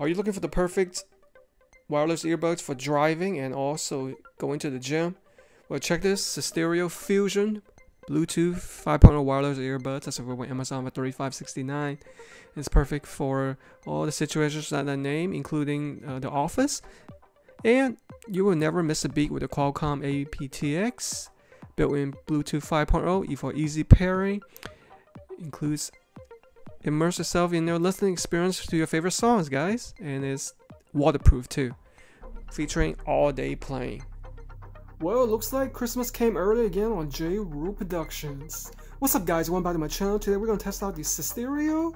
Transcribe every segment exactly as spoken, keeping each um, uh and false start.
Are you looking for the perfect wireless earbuds for driving and also going to the gym? Well, check this, Cystereo Fusion Bluetooth five point oh wireless earbuds. That's over with Amazon for thirty-five sixty-nine. It's perfect for all the situations that I named, including uh, the office. And you will never miss a beat with the Qualcomm A P T X built-in Bluetooth five point oh for easy pairing. Includes immerse yourself in your listening experience to your favorite songs, guys, and it's waterproof too, featuring all day playing. Well, looks like Christmas came early again on Jay Rule Productions. What's up, guys? Welcome back to my channel. Today we're gonna test out the Cystereo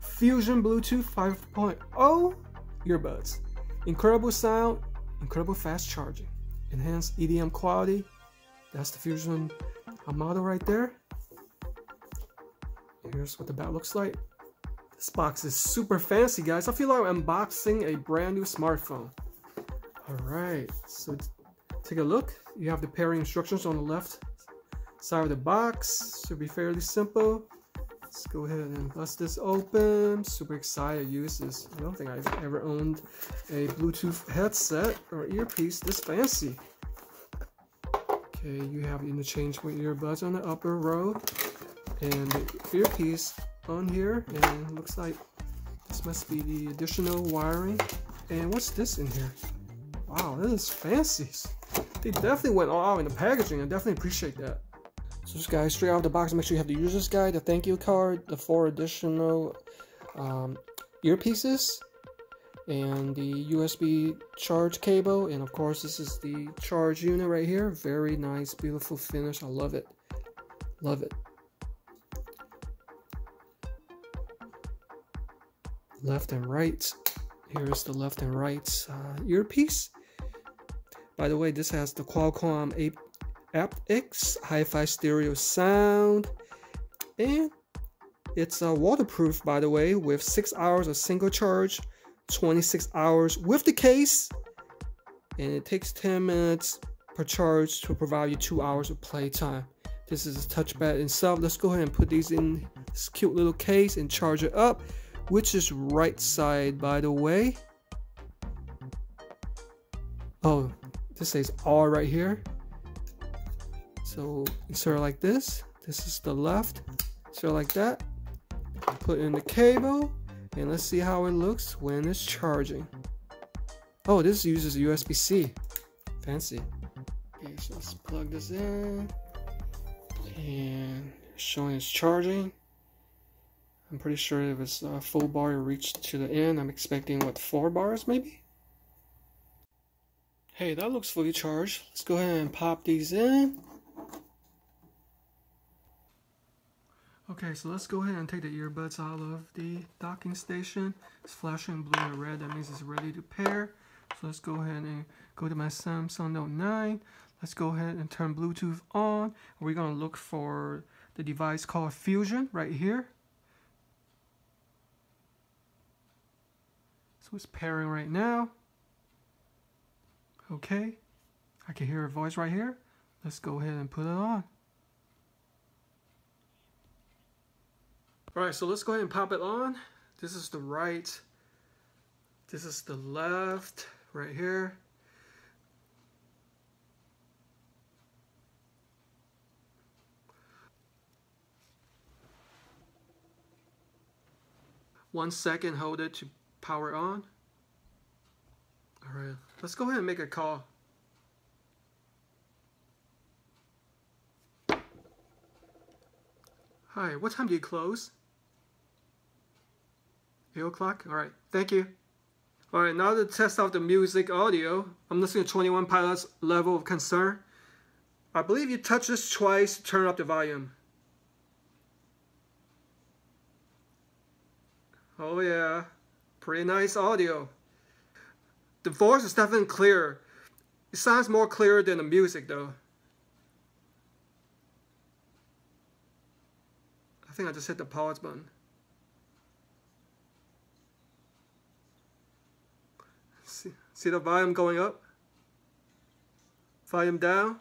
Fusion Bluetooth five point oh earbuds. Incredible sound, incredible fast charging, enhanced E D M quality. That's the Fusion model right there. Here's what the back looks like. This box is super fancy, guys. I feel like I'm unboxing a brand new smartphone. Alright, so take a look. You have the pairing instructions on the left side of the box. Should be fairly simple. Let's go ahead and bust this open. Super excited to use this. I don't think I've ever owned a Bluetooth headset or earpiece this fancy. Okay, you have interchangeable earbuds on the upper row. And the earpiece on here, and looks like this must be the additional wiring. And what's this in here? Wow, that is fancy. They definitely went all out in the packaging. I definitely appreciate that. So this guy, straight out of the box, make sure you have the user's guide, the thank you card, the four additional um, earpieces, and the U S B charge cable. And of course, this is the charge unit right here. Very nice, beautiful finish. I love it. Love it. Left and right. Here's the left and right uh, earpiece. By the way, this has the Qualcomm AptX hi-fi stereo sound, and it's uh, waterproof, by the way, with six hours of single charge, twenty-six hours with the case, and it takes ten minutes per charge to provide you two hours of playtime. This is a touchpad itself. Let's go ahead and put these in this cute little case and charge it up, which is right side, by the way. Oh, this says R right here. So insert like this. This is the left. Insert like that. Put in the cable, and let's see how it looks when it's charging. Oh, this uses U S B C. Fancy. Okay, so let's plug this in, and showing it's charging. I'm pretty sure if it's a full bar, it reached to the end. I'm expecting, what, four bars maybe? Hey, that looks fully charged. Let's go ahead and pop these in. Okay, so let's go ahead and take the earbuds out of the docking station. It's flashing blue and red. That means it's ready to pair. So let's go ahead and go to my Samsung Note nine. Let's go ahead and turn Bluetooth on. We're going to look for the device called Fusion right here. So it's pairing right now. Okay, I can hear a voice right here. Let's go ahead and put it on. All right, so let's go ahead and pop it on. This is the right. This is the left right here. One second, hold it to power on. Alright, let's go ahead and make a call. Hi, what time do you close? eight o'clock? Alright, thank you. Alright, now to test out the music audio. I'm listening to twenty-one Pilots Level of Concern. I believe you touch this twice to turn up the volume. Oh yeah. Pretty nice audio. The voice is definitely clearer. It sounds more clearer than the music though. I think I just hit the pause button. See, see the volume going up? Volume down?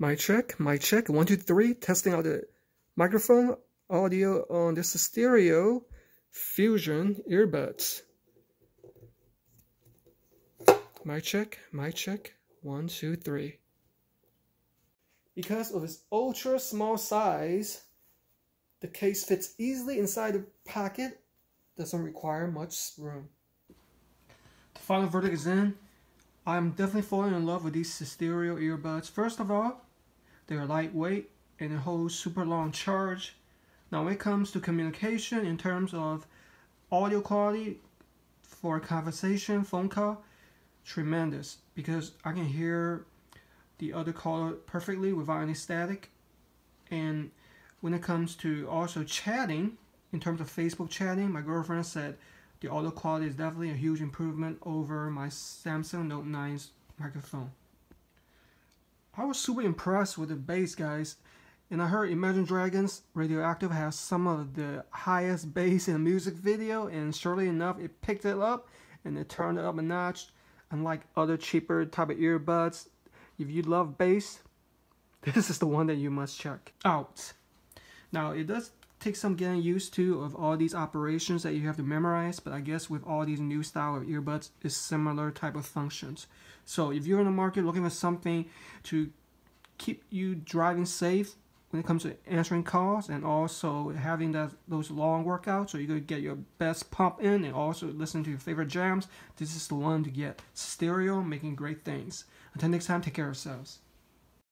My check, my check, one, two, three, testing out the microphone audio on the Cystereo Fusion earbuds. My check, my check, one, two, three. Because of its ultra small size, the case fits easily inside the pocket, doesn't require much room. The final verdict is in. I'm definitely falling in love with these Cystereo earbuds. First of all, they're lightweight and it holds super long charge. Now when it comes to communication in terms of audio quality for conversation, phone call, tremendous, because I can hear the other caller perfectly without any static. And when it comes to also chatting, in terms of Facebook chatting, my girlfriend said the audio quality is definitely a huge improvement over my Samsung Note nine's microphone. I was super impressed with the bass, guys, and I heard Imagine Dragons Radioactive has some of the highest bass in a music video, and surely enough it picked it up and it turned it up a notch. Unlike other cheaper type of earbuds, if you love bass, this is the one that you must check out. Now it does take some getting used to of all these operations that you have to memorize, but I guess with all these new style of earbuds is similar type of functions. So if you're in the market looking for something to keep you driving safe when it comes to answering calls and also having that those long workouts so you could get your best pump in and also listen to your favorite jams, this is the one to get. Cystereo, making great things. Until next time, take care of yourselves.